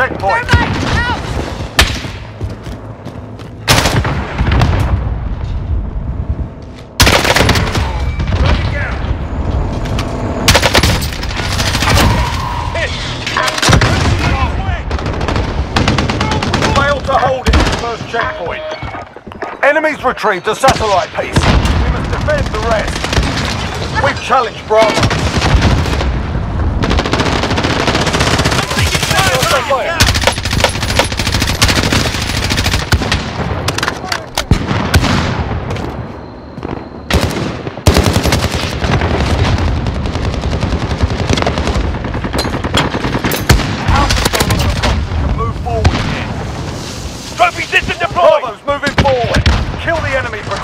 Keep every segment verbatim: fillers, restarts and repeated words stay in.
checkpoint. Thermite, out! Running down. Hit. Hit. Failed to hold it at the first checkpoint. Enemies retrieved a satellite piece. We must defend the rest. We've challenged Bravo. Fire.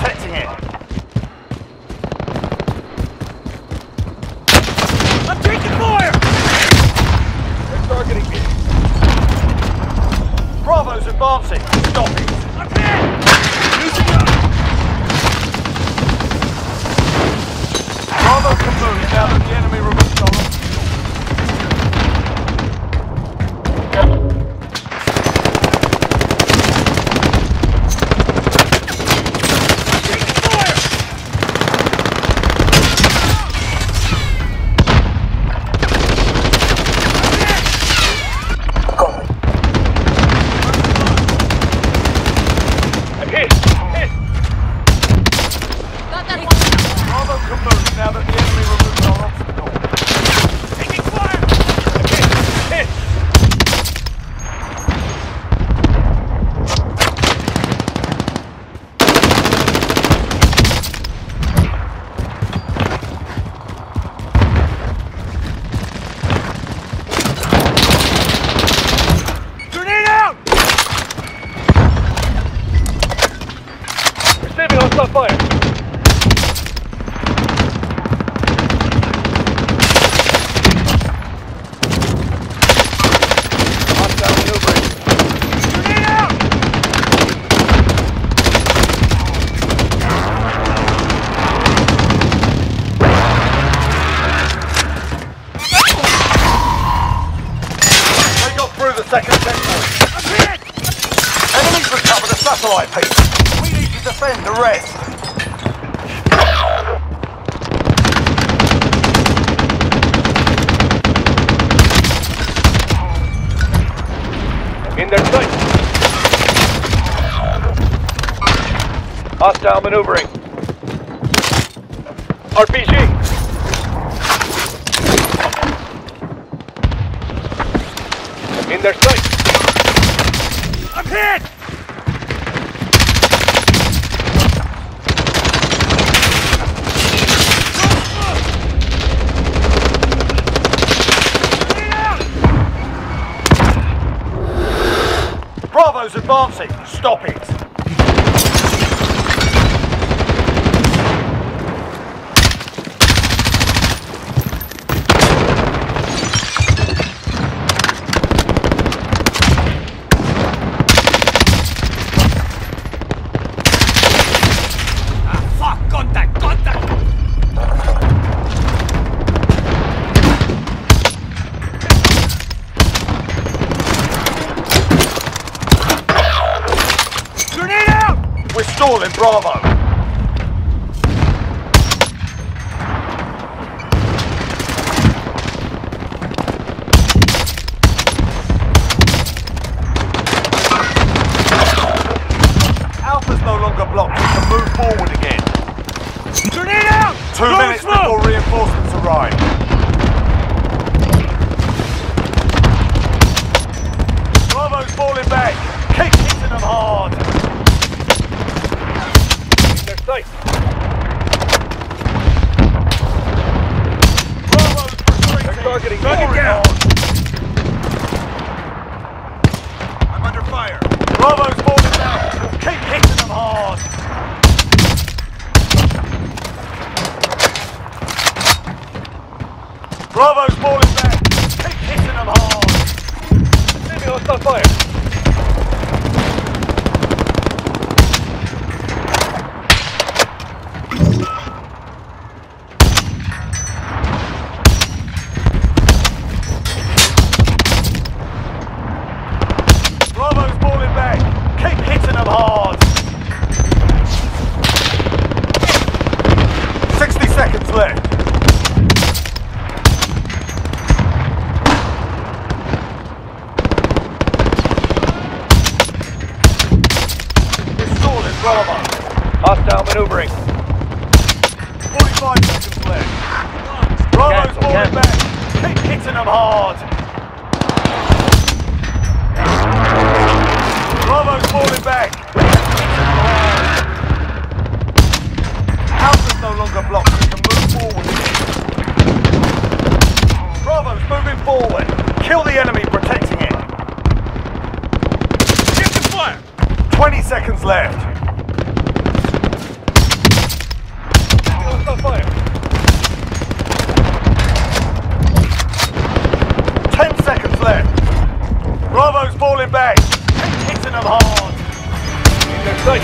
Advancing. Stop it. I'm here. Using up. Bravo can move now that the enemy removed our hostile maneuvering. R P G. In their sight. I'm hit! Bravo's advancing. Stop it. Stalling Bravo. Alpha's no longer blocked. We can move forward again. Turn it out! Two Go minutes slow. Before reinforcements arrive. Bravo's falling back. Keep hitting them hard. Sight. Bravo's retreating. They're targeting. Target down. I'm under fire. Bravo's falling down. Keep hitting them hard. Bravo's falling back. Keep hitting them hard. Enemy hostile fire. Hostile maneuvering. forty-five seconds left. Bravo's falling back. Keep hitting them hard. Bravo's falling back. Alpha's no longer blocked. We can move forward. Bravo's moving forward. Kill the enemy protecting it. Get the fire. twenty seconds left. Fire. ten seconds left. Bravo's falling back. Keep hitting them hard. They're safe.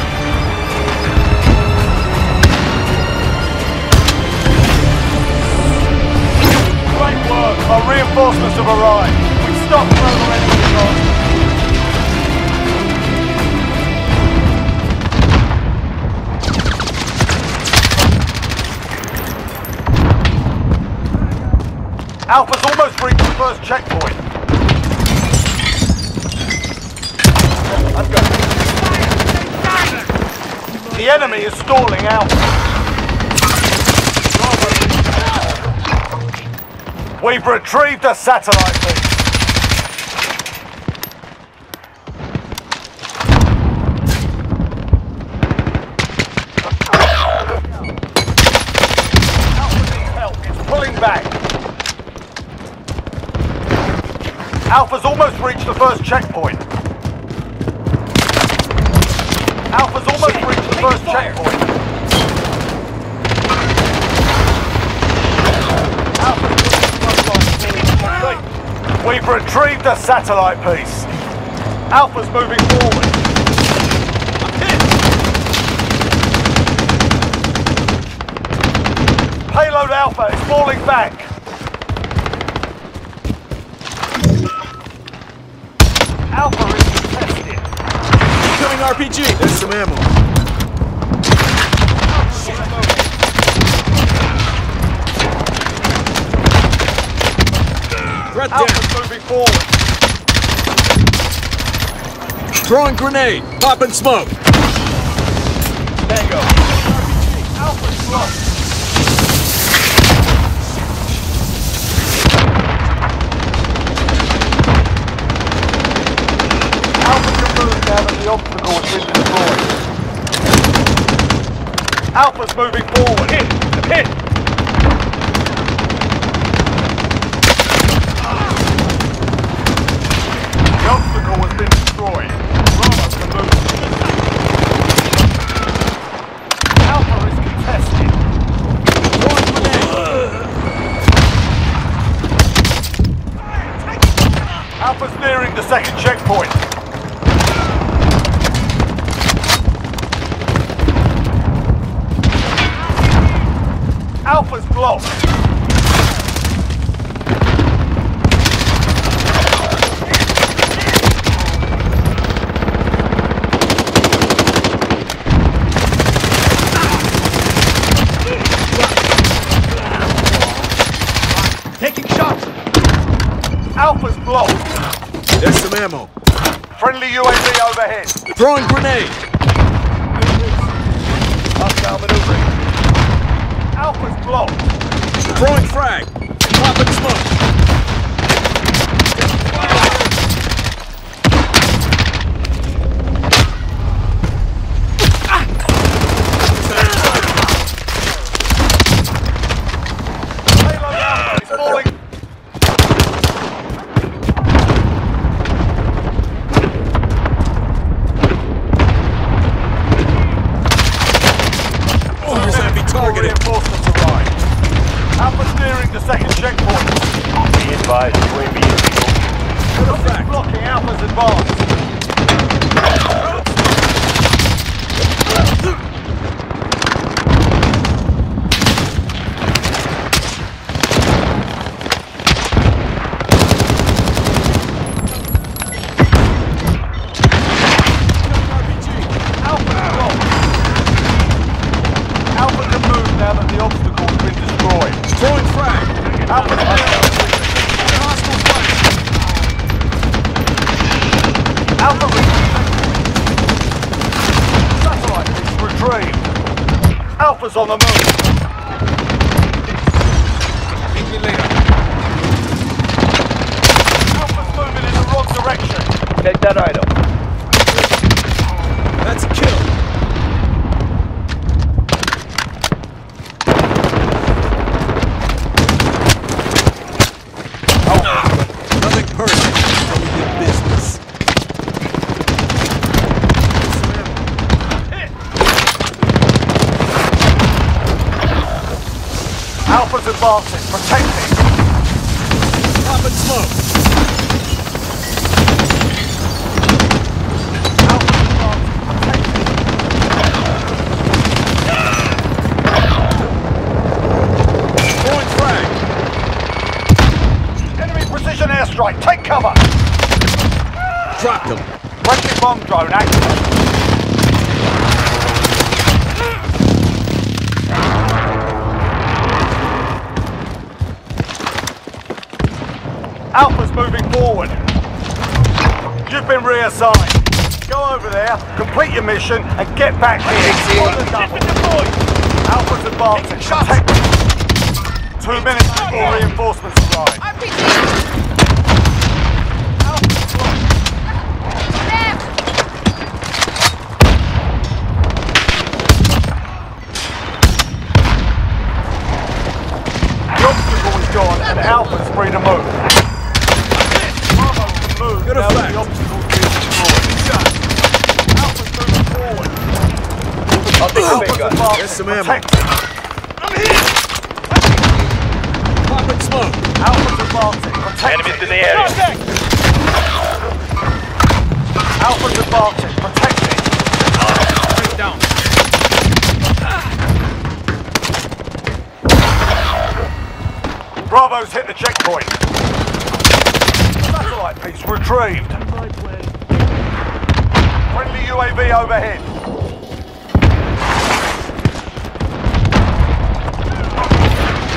Great work. Our reinforcements have arrived. We've stopped further enemy Alpha's almost reached the first checkpoint. I'm going. The enemy is stalling Alpha. Bravo. We've retrieved a satellite lead. Alpha needs help. It's pulling back. Alpha's almost reached the first checkpoint. Alpha's almost Shit, reached the first checkpoint. Alpha's We've retrieved a satellite piece. Alpha's moving forward. Payload Alpha is falling back. Alpha is contested. Incoming R P G. There's some ammo. Shit. Threat down. Alpha's moving forward. Throwing grenade. Popping smoke. There you go. R P G. Alpha's lost. The obstacle has been destroyed. Alpha's moving forward. Hit! Hit! The obstacle has been destroyed. Bravo can move. Alpha is contested. Alpha's nearing the second checkpoint. Alpha's blocked. Taking shots. Alpha's blocked. There's some ammo. Friendly U A V overhead. Throwing grenade. Hostile maneuvering. Alpha's blocked. Throwing frag. Popping smoke. Payload Alpha is falling. Orders have been targeted. Alpha's nearing the second checkpoint. Be advised, U A V is illegal. Nothing's blocking Alpha's advance. R P G. Alpha's blocked. Alpha can move now that the obstacle has been destroyed. Throwing frag! Alpha's near! Hostile frag! Alpha reached the checkpoint. Alpha's on the move. Meet me later. Alpha's moving in the wrong direction. Take that item. That's a kill. Alpha's advancing. Protect me. Stop and smoke. Alpha's advancing. Protect me. Point frag. Enemy precision airstrike. Take cover. Dropped him. Friendly bomb drone active. Alpha's moving forward. You've been reassigned. Go over there, complete your mission, and get back here. Alpha's advancing. Shut up. Two minutes before reinforcements arrive. Alpha's blocked. The obstacle is gone, and Alpha's free to move. Good now effect. The obstacle is destroyed. Alpha's moving forward. I'll take the big gun. There's some ammo. I'm here! Pop and smoke. Alpha's advancing. Protect. Enemies in the area. Alpha's advancing. Protect me. Break down. Bravo's hit the checkpoint. Piece retrieved. Friendly U A V overhead.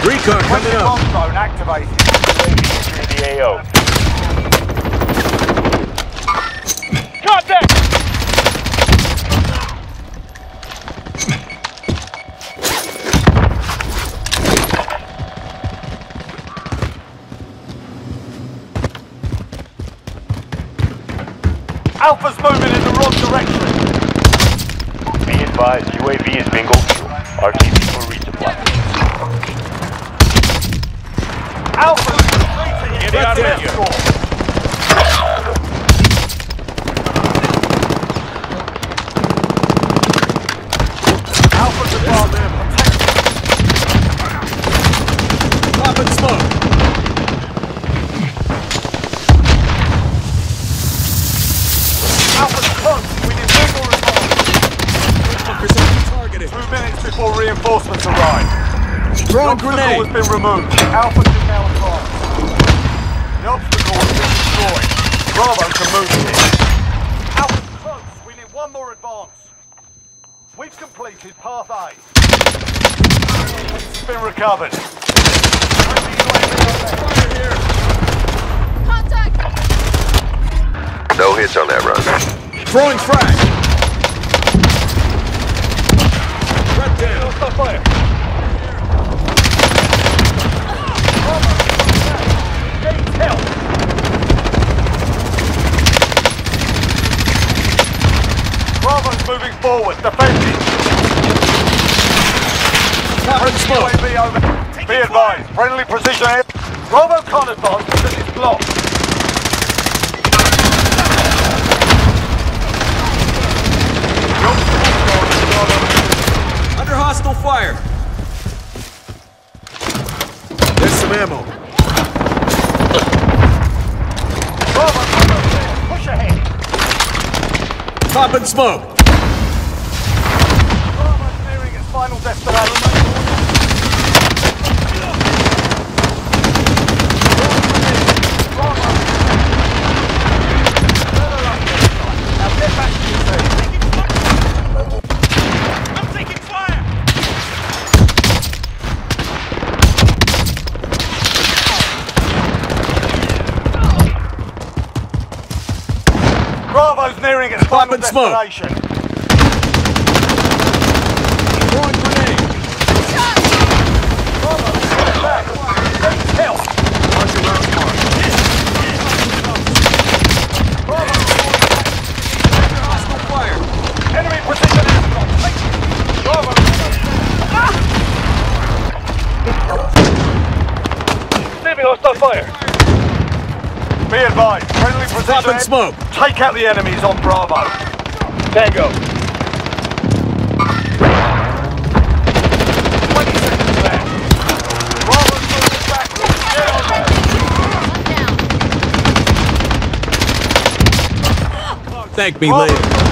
Recon coming up. Friendly bomb drone activated. Through the A O. Alpha's moving in the wrong direction. Be advised, U A V is bingo. R T B for resupply. Alpha's completing his death score. Alpha's a bomb there. Pop and smoke. Before reinforcements arrive. The obstacle has been removed. Alpha is now advanced. The obstacle has been destroyed. Bravo can move here. Alpha's close. We need one more advance. We've completed path A. It's been recovered. Contact. No hits on that run. Throwing frag. Stop fire! Help! Bravo's moving forward, defending! U A V over. Be advised, friendly precision air. Bravo can't advance because it's blocked. Hostile fire. There's some ammo. Push ahead. Pop and smoke. Bravo's nearing its final destination. Now get back to your base. Nearing its final destination. Throwing grenade. hostile fire. Be advised, friendly position. Stop and smoke. Take out the enemies on Bravo. Tango. twenty seconds left. Bravo's moving backwards. Get on there. I'm down. Thank me, Bravo. Later.